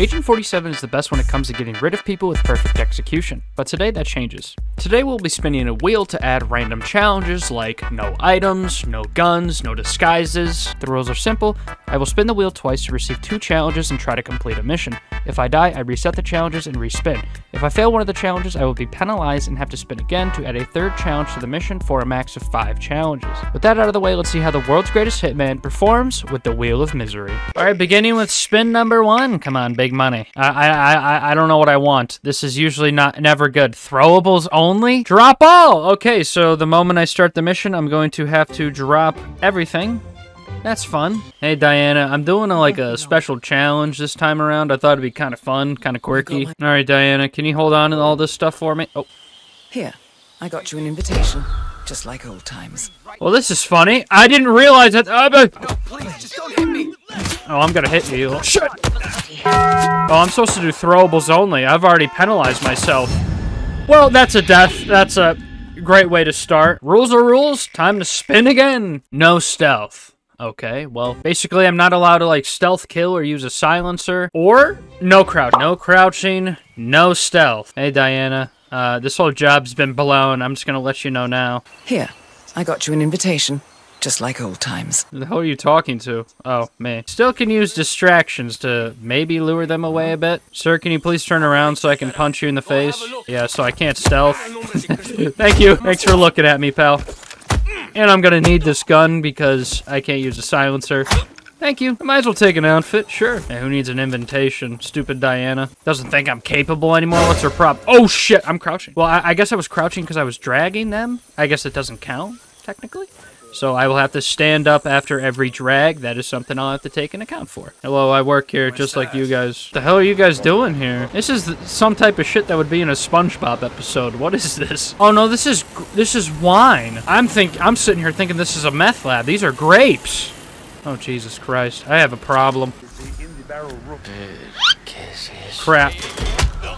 Agent 47 is the best when it comes to getting rid of people with perfect execution, but today that changes. Today we'll be spinning a wheel to add random challenges like no items, no guns, no disguises. The rules are simple. I will spin the wheel twice to receive 2 challenges and try to complete a mission. If I die, I reset the challenges and respin. If I fail one of the challenges, I will be penalized and have to spin again to add a third challenge to the mission for a max of 5 challenges. With that out of the way, let's see how the world's greatest hitman performs with the Wheel of Misery. Alright, beginning with spin number 1. Come on, big money. I don't know what I want. This is usually never good. Throwables only? Drop all! Okay, so the moment I start the mission, I'm going to have to drop everything. That's fun. Hey, Diana, I'm doing a special challenge this time around. I thought it'd be kind of fun, kind of quirky. All right, Diana, can you hold on to all this stuff for me? Oh. Here, I got you an invitation, just like old times. Well, this is funny. I didn't realize that... No, please, just don't hit me. Oh, I'm gonna hit you. Oh, shit! Oh, I'm supposed to do throwables only. I've already penalized myself. Well, that's a death. That's a great way to start. Rules are rules. Time to spin again. No stealth. Okay, well, basically I'm not allowed to, stealth kill or use a silencer. Or, no crouching, no stealth. Hey, Diana, this whole job's been blown. I'm just gonna let you know now. Here, I got you an invitation, just like old times. Who the hell are you talking to? Oh, me. Still can use distractions to maybe lure them away a bit. Sir, can you please turn around so I can punch you in the face? Yeah, so I can't stealth. Thank you. Thanks for looking at me, pal. And I'm gonna need this gun because I can't use a silencer. Thank you. I might as well take an outfit, sure. Hey, who needs an invitation? Stupid Diana. Doesn't think I'm capable anymore. What's her problem? Oh shit, I'm crouching. Well, I guess I was crouching because I was dragging them. I guess it doesn't count, technically. So I will have to stand up after every drag. That is something I'll have to take into account for. Hello, I work here just like you guys. What the hell are you guys doing here? This is some type of shit that would be in a SpongeBob episode. What is this? Oh no, this is wine. I'm sitting here thinking this is a meth lab. These are grapes. Oh Jesus Christ, I have a problem. Crap.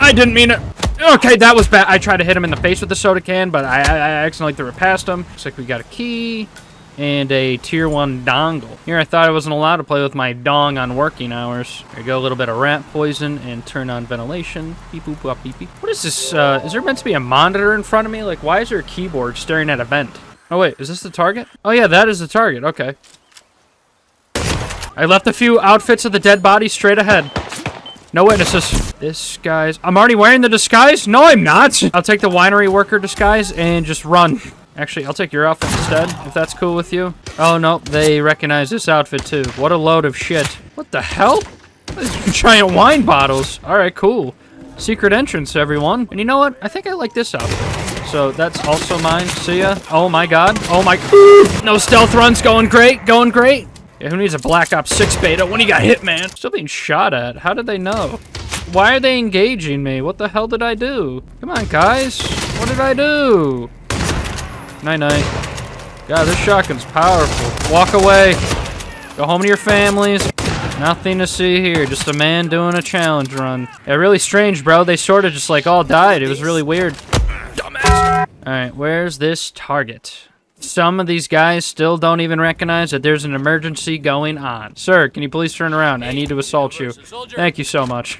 I didn't mean it. Okay, that was bad. I tried to hit him in the face with the soda can, but I accidentally threw it past him. Looks like we got a key and a tier 1 dongle. Here, I thought I wasn't allowed to play with my dong on working hours. There you go, a little bit of rat poison and turn on ventilation. Beep, boop, boop, beep, beep. What is this? Is there meant to be a monitor in front of me? Like, why is there a keyboard staring at a vent? Oh, wait, is this the target? Oh, yeah, that is the target. Okay. I left a few outfits of the dead body straight ahead. No witnesses. Disguise. I'm already wearing the disguise? No, I'm not. I'll take the winery worker disguise and just run. Actually, I'll take your outfit instead, if that's cool with you. Oh, no, they recognize this outfit, too. What a load of shit. What the hell? These giant wine bottles. All right, cool. Secret entrance, everyone. And you know what? I think I like this outfit. So that's also mine. See ya. Oh, my God. Oh, my... No stealth runs. Going great. Going great. Yeah, who needs a Black Ops 6 beta when you got hit, man? Still being shot at. How did they know? Why are they engaging me? What the hell did I do? Come on, guys. What did I do? Night-night. God, this shotgun's powerful. Walk away. Go home to your families. Nothing to see here. Just a man doing a challenge run. Yeah, really strange, bro. They sort of just, all died. It was really weird. Dumbass. All right, where's this target? Some of these guys still don't even recognize that there's an emergency going on. Sir, can you please turn around? I need to assault you. Thank you so much.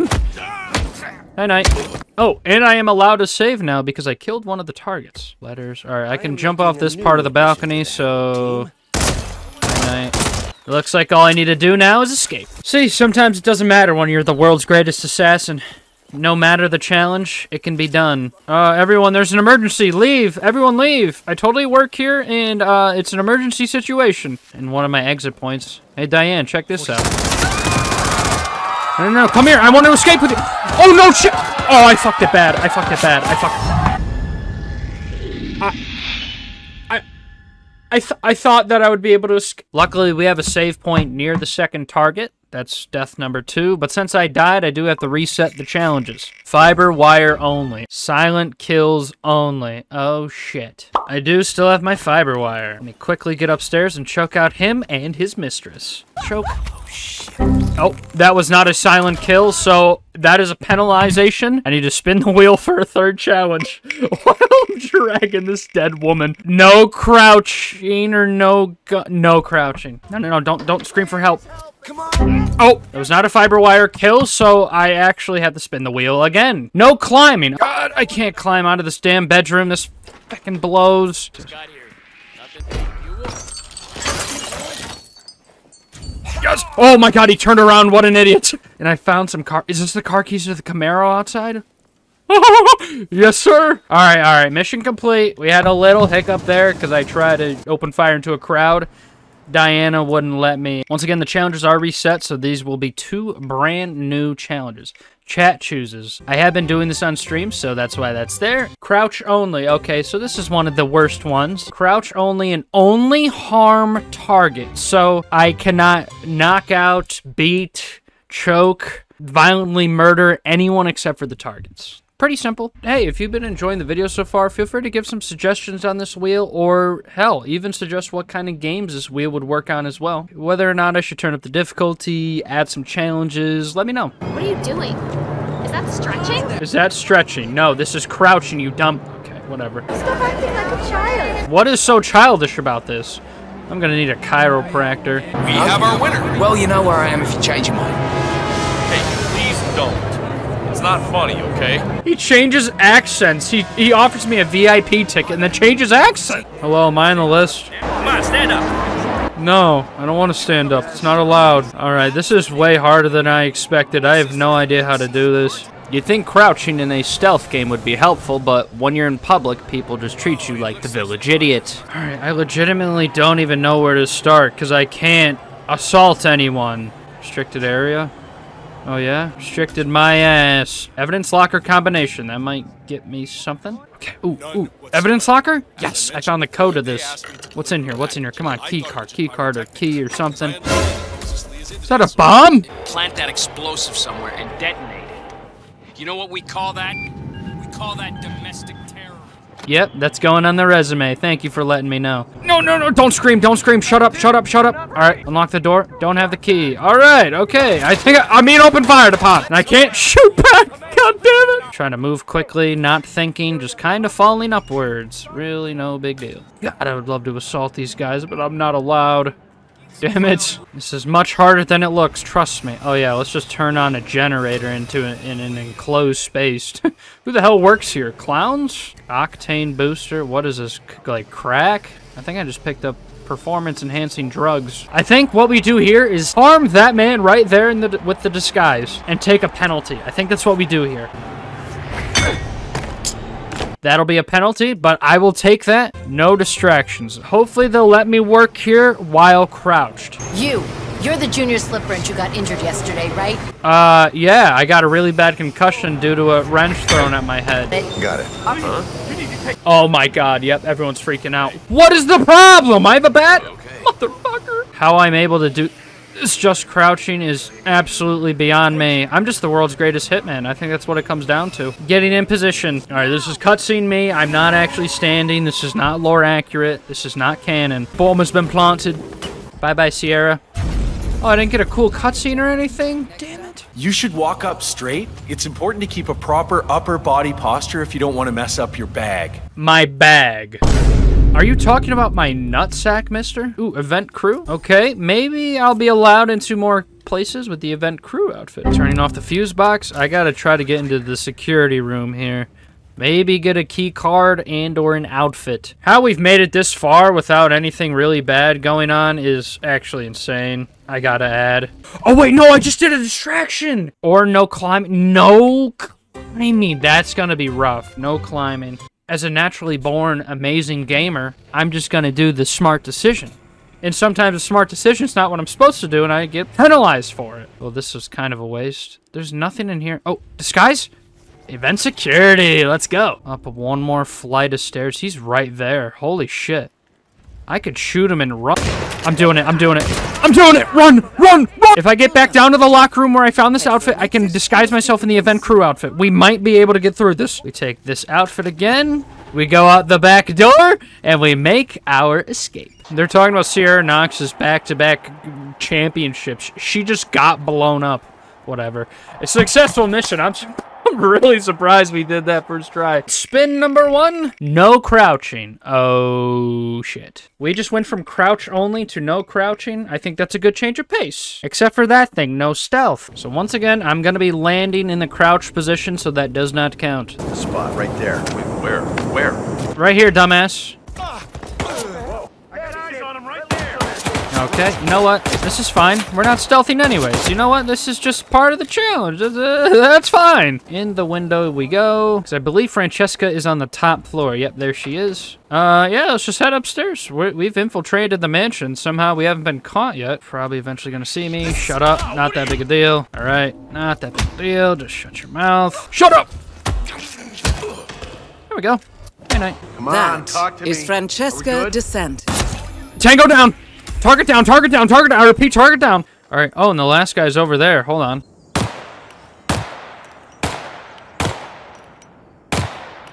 Night-night. Oh, and I am allowed to save now because I killed one of the targets. Letters. All right, I can jump off this part of the balcony, so... Night-night. It looks like all I need to do now is escape. See, sometimes it doesn't matter when you're the world's greatest assassin. No matter the challenge, it can be done. Everyone, there's an emergency. Leave. Everyone leave. I totally work here, and it's an emergency situation. And one of my exit points. Hey, Diane, check this out. No, come here. I want to escape with you. Oh, no, shit. Oh, I fucked it bad. I fucked it bad. I thought that I would be able to escape. Luckily, we have a save point near the second target. That's death number 2, but since I died, I do have to reset the challenges. Fiber wire only. Silent kills only. Oh, shit. I do still have my fiber wire. Let me quickly get upstairs and choke out him and his mistress. Choke. Oh, shit. Oh, that was not a silent kill, so That is a penalization. I need to spin the wheel for a third challenge while I'm dragging this dead woman. No crouching or no crouching. No, don't scream for help. Come on. Oh, it was not a fiber wire kill, so I actually had to spin the wheel again. No climbing. God, I can't climb out of this damn bedroom. This fucking blows. Just got here. Yes! Oh my god, he turned around, what an idiot! And I found some car- is this the car keys to the Camaro outside? Yes, sir! Alright, mission complete. We had a little hiccup there, because I tried to open fire into a crowd. Diana wouldn't let me. Once again, the challenges are reset, so these will be 2 brand new challenges. Chat chooses. I have been doing this on stream, so that's why that's there. Crouch only. Okay, so this is one of the worst ones. Crouch only and only harm target. So I cannot knock out, beat, choke, violently murder anyone except for the targets. Pretty simple. Hey, if you've been enjoying the video so far, feel free to give some suggestions on this wheel, or hell, even suggest what kind of games this wheel would work on as well. Whether or not I should turn up the difficulty, add some challenges, let me know. What are you doing? Is that stretching? Is that stretching? No, this is crouching, you dumb... Okay, whatever. Stop acting like a child. What is so childish about this? I'm gonna need a chiropractor. We have our winner. Well, you know where I am if you change your mind. Hey, please don't. It's not funny, okay? He changes accents. He offers me a VIP ticket and then changes accent. Hello, am I on the list? Come on, stand up. No, I don't want to stand up. It's not allowed. All right, this is way harder than I expected. I have no idea how to do this. You'd think crouching in a stealth game would be helpful, but when you're in public, people just treat you like the village idiot. All right, I legitimately don't even know where to start because I can't assault anyone. Restricted area? Oh yeah? Restricted my ass. Evidence locker combination. That might get me something. Okay. Ooh. Evidence locker? Yes! I found the code of this. What's in here? What's in here? Come on. Key card or key or something. Is that a bomb? Plant that explosive somewhere and detonate it. You know what we call that? We call that domestic terror. Yep, that's going on the resume. Thank you for letting me know. No, don't scream. Shut up. All right, unlock the door. Don't have the key. All right, okay. I think I'm being open fired upon, and I can't shoot back. God damn it. Trying to move quickly, not thinking, just kind of falling upwards. Really no big deal. God, I would love to assault these guys, but I'm not allowed. Damn it. This is much harder than it looks, trust me. Oh yeah, let's just turn on a generator into an enclosed space. Who the hell works here? Clowns? Octane booster? What is this, like crack? I think I just picked up performance enhancing drugs. I think what we do here is harm that man right there in the, with the disguise and take a penalty. I think that's what we do here. That'll be a penalty, but I will take that. No distractions. Hopefully they'll let me work here while crouched. You're the junior slip wrench who got injured yesterday, right? Yeah, I got a really bad concussion due to a wrench thrown at my head. Got it. Uh-huh. Oh my god, yep, everyone's freaking out. What is the problem? I have a bat? Okay. Motherfucker. How I'm able to do this just crouching is absolutely beyond me. I'm just the world's greatest hitman. I think that's what it comes down to. Getting in position. All right, this is cutscene me. I'm not actually standing. This is not lore accurate. This is not canon. Bomb has been planted. Bye-bye, Sierra. Oh, I didn't get a cool cutscene or anything? Damn it. You should walk up straight. It's important to keep a proper upper body posture if you don't want to mess up your bag. My bag. Are you talking about my nutsack, mister? Ooh, event crew? Okay, maybe I'll be allowed into more places with the event crew outfit. Turning off the fuse box, I gotta try to get into the security room here. Maybe get a key card and or an outfit. How we've made it this far without anything really bad going on is actually insane. I gotta add. Oh wait, no, I just did a distraction! Or no climbing. No climbing, that's gonna be rough. No climbing. As a naturally born, amazing gamer, I'm just gonna do the smart decision. And sometimes a smart decision's not what I'm supposed to do, and I get penalized for it. Well, this was kind of a waste. There's nothing in here. Oh, disguise? Event security, let's go. Up one more flight of stairs. He's right there. Holy shit. I could shoot him and run. I'm doing it! Run! If I get back down to the locker room where I found this outfit, I can disguise myself in the event crew outfit. We might be able to get through this. We take this outfit again, we go out the back door, and we make our escape. They're talking about Sierra Knox's back-to-back championships. She just got blown up. whatever. A successful mission. I'm really surprised we did that first try. Spin number one, no crouching. Oh, shit. We just went from crouch only to no crouching. I think that's a good change of pace. Except for that thing, no stealth. So once again, I'm gonna be landing in the crouch position, so that does not count. Spot right there. Wait, where? Where? Right here, dumbass. Okay, you know what? This is fine. We're not stealthing anyways. You know what? This is just part of the challenge. That's fine. In the window we go. Because I believe Francesca is on the top floor. Yep, there she is. Yeah, let's just head upstairs. We've infiltrated the mansion. Somehow we haven't been caught yet. Probably eventually gonna see me. Shut up. Not that big a deal. All right, not that big a deal. Just shut your mouth. Shut up! There we go. Good night. Come on, talk to me. Is Francesca descent. Tango down! Target down, target down, target down. I repeat, target down. All right. Oh, and the last guy's over there. Hold on.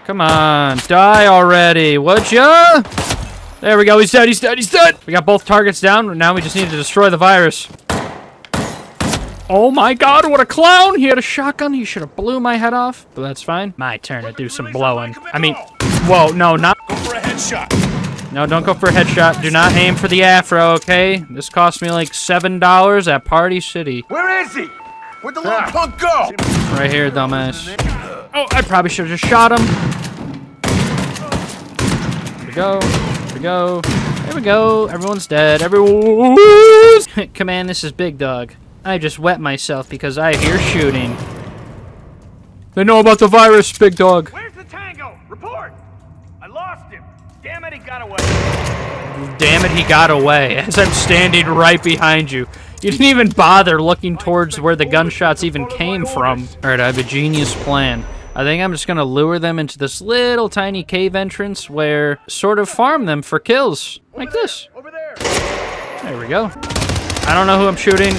Come on. Die already, would ya? There we go. He's dead, he's dead, he's dead. We got both targets down. Now we just need to destroy the virus. Oh my god, what a clown. He had a shotgun. He should have blew my head off, but that's fine. My turn to do some blowing. I mean, whoa, no, not. Go for a headshot. No, don't go for a headshot. Do not aim for the afro, okay? This cost me like $7 at Party City. Where is he? Where'd the little punk go? Right here, dumbass. Oh, I probably should have just shot him. Here we go. Here we go. There we go. Everyone's dead. Everyone's... Command, this is Big Dog. I just wet myself because I hear shooting. They know about the virus, Big Dog. Where's the tango? Report! I lost him. Damn it, he got away. Damn it, he got away. As I'm standing right behind you. You didn't even bother looking towards where the gunshots even came from. Alright, I have a genius plan. I think I'm just gonna lure them into this little tiny cave entrance where sort of farm them for kills. Like this. Over there. There we go. I don't know who I'm shooting.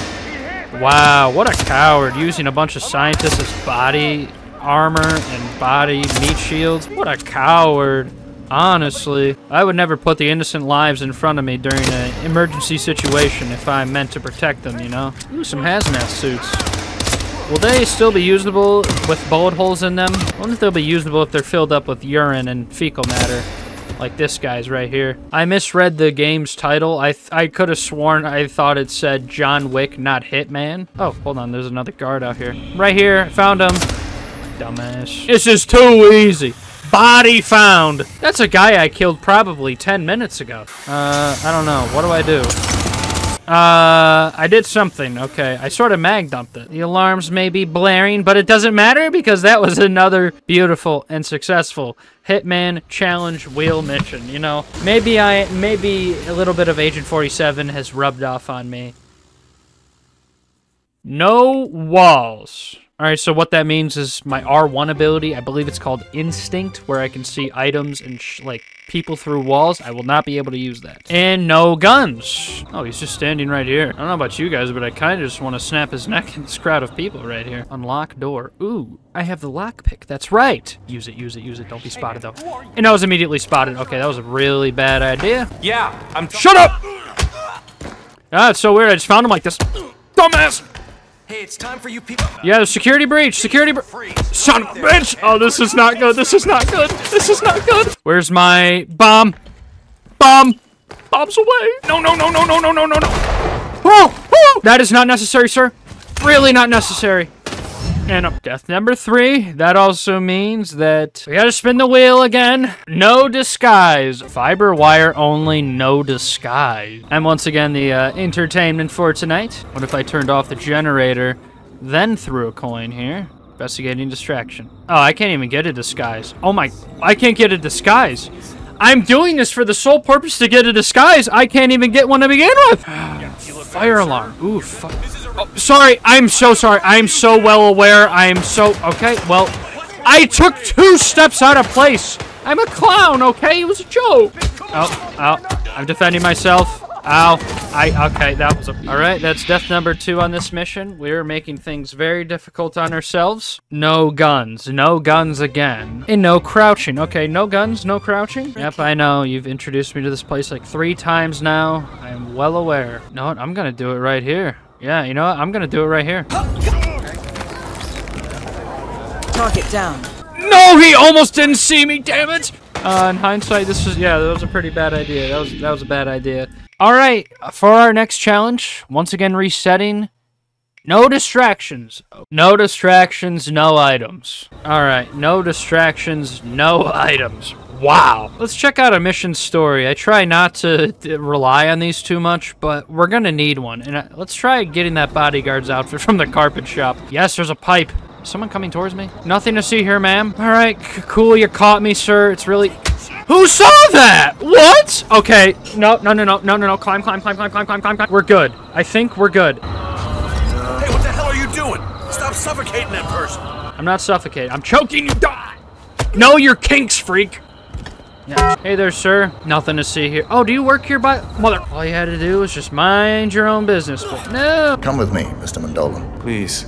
Wow, what a coward. Using a bunch of scientists as body armor and body meat shields. What a coward. Honestly, I would never put the innocent lives in front of me during an emergency situation if I meant to protect them, you know? Ooh, some hazmat suits. Will they still be usable with bullet holes in them? I wonder if they'll be usable if they're filled up with urine and fecal matter. Like this guy's right here. I misread the game's title. I could have sworn I thought it said John Wick, not Hitman. Oh, hold on, there's another guard out here. Right here, found him. Dumbass. This is too easy. Body found. That's a guy I killed probably 10 minutes ago. I don't know. What do I do? I did something. Okay, I sort of mag dumped it. The alarms may be blaring, but it doesn't matter because that was another beautiful and successful Hitman challenge wheel mission, you know? Maybe a little bit of Agent 47 has rubbed off on me. No walls. Alright, so what that means is my R1 ability, I believe it's called Instinct, where I can see items and, like, people through walls. I will not be able to use that. And no guns. Oh, he's just standing right here. I don't know about you guys, but I kind of just want to snap his neck in this crowd of people right here. Unlock door. Ooh, I have the lockpick. That's right. Use it, use it, use it. Don't be spotted, though. And I was immediately spotted. Okay, that was a really bad idea. Yeah, I'm... Shut up! Ah, it's so weird. I just found him like this. Dumbass! Hey, it's time for you people. Yeah, the security breach. Security breach. Son of a bitch! Oh, this is not good. This is not good. This is not good. Where's my bomb? Bomb. Bombs away. No, no, no, no, no, no, no, no, no. Oh, oh. That is not necessary, sir. Really not necessary. And up. Death number 3. That also means that we gotta spin the wheel again. No disguise. Fiber wire only, no disguise. And once again, the entertainment for tonight. What if I turned off the generator, then threw a coin here? Investigating distraction. Oh, I can't even get a disguise. Oh my, I can't get a disguise. I'm doing this for the sole purpose to get a disguise. I can't even get one to begin with. Fire alarm. Ooh, fuck. Oh, sorry, I'm so sorry. I'm so well aware. I'm so... Okay, well, I took 2 steps out of place. I'm a clown, okay? It was a joke. Oh, ow. I'm defending myself. Ow. Okay, that was a... All right, that's death number 2 on this mission. We're making things very difficult on ourselves. No guns. No guns again. And no crouching. Okay, no guns, no crouching. Yep, I know. You've introduced me to this place like 3 times now. I am well aware. You know what? I'm gonna do it right here. Yeah, you know what? I'm gonna do it right here. Target down. No, he almost didn't see me, damn it! In hindsight, this was, yeah, that was a pretty bad idea. That was a bad idea. Alright, for our next challenge, once again resetting. No distractions. No distractions, no items. Alright, no distractions, no items. Wow. Let's check out a mission story. I try not to rely on these too much, but we're gonna need one. And let's try getting that bodyguard's outfit from the carpet shop. Yes, there's a pipe. Is someone coming towards me? Nothing to see here, ma'am. Alright, cool, you caught me, sir. It's really... Who saw that? What? Okay, no. Climb. We're good. I think we're good. Hey, what the hell are you doing? Stop suffocating that person. I'm not suffocating. I'm choking you. Die. Know your kinks, freak. Yeah. Hey there, sir. Nothing to see here. Oh, do you work here by mother? All you had to do was just mind your own business. But no. Come with me, Mr. Mendolan. Please,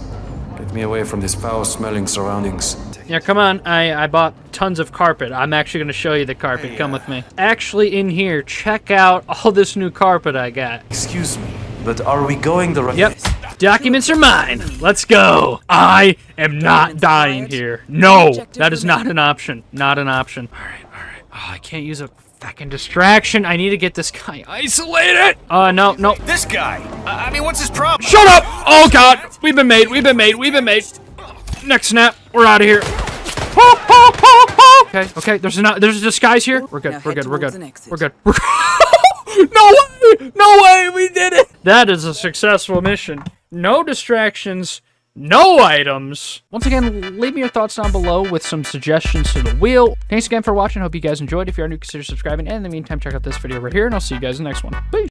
get me away from these foul-smelling surroundings. Yeah, come on. I bought tons of carpet. I'm actually going to show you the carpet. Hey, come with me. Actually, in here, check out all this new carpet I got. Excuse me, but are we going the right way? Yep. Documents are mine. Let's go. I am not dying here. No, that is not an option. Not an option. All right. Oh, I can't use a fucking distraction. I need to get this guy isolated. No. This guy. I mean, what's his problem? Shut up! Oh God, we've been made. Next snap, we're out of here. Okay. There's a disguise here. We're good. No way, we did it. That is a successful mission. No distractions. No items. Once again, leave me your thoughts down below with some suggestions to the wheel. Thanks again for watching. Hope you guys enjoyed. If you are new, consider subscribing. And in the meantime, check out this video right here, and I'll see you guys in the next one. Peace.